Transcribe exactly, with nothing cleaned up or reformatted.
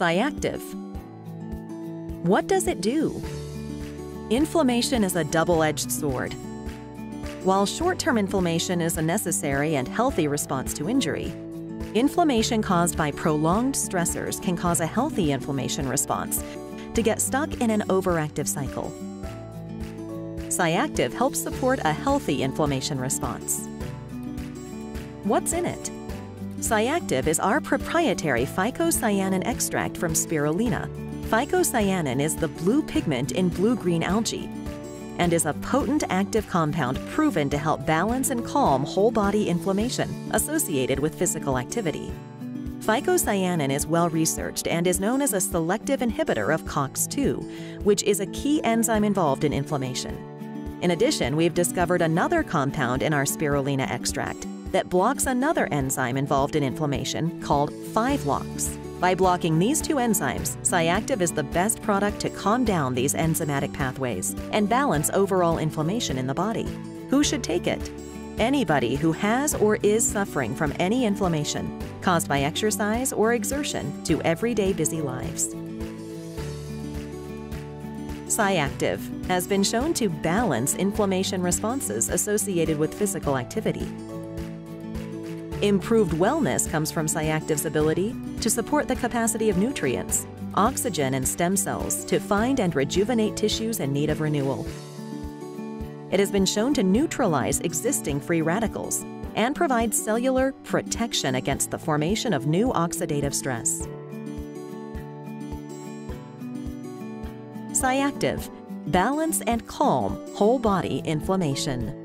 Cyactiv. What does it do? Inflammation is a double-edged sword. While short-term inflammation is a necessary and healthy response to injury, inflammation caused by prolonged stressors can cause a healthy inflammation response to get stuck in an overactive cycle. Cyactiv helps support a healthy inflammation response. What's in it? Cyactiv is our proprietary phycocyanin extract from spirulina. Phycocyanin is the blue pigment in blue-green algae and is a potent active compound proven to help balance and calm whole-body inflammation associated with physical activity. Phycocyanin is well-researched and is known as a selective inhibitor of C O X two, which is a key enzyme involved in inflammation. In addition, we've discovered another compound in our spirulina extract that blocks another enzyme involved in inflammation called five LOX. By blocking these two enzymes, Cyactiv is the best product to calm down these enzymatic pathways and balance overall inflammation in the body. Who should take it? Anybody who has or is suffering from any inflammation caused by exercise or exertion to everyday busy lives. Cyactiv has been shown to balance inflammation responses associated with physical activity. Improved wellness comes from Cyactiv's ability to support the capacity of nutrients, oxygen, and stem cells to find and rejuvenate tissues in need of renewal. It has been shown to neutralize existing free radicals and provide cellular protection against the formation of new oxidative stress. Cyactiv, balance and calm whole body inflammation.